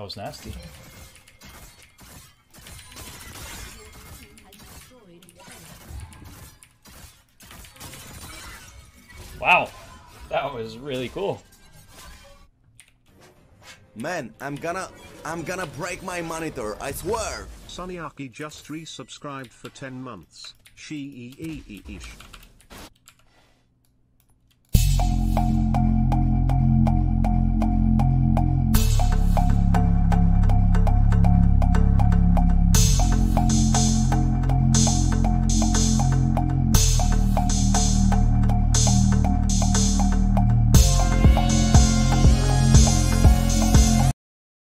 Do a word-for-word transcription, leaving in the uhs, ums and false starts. That was nasty. Wow, that was really cool. Man, I'm gonna, I'm gonna break my monitor, I swear. Soniaki just resubscribed for ten months. She e e e e.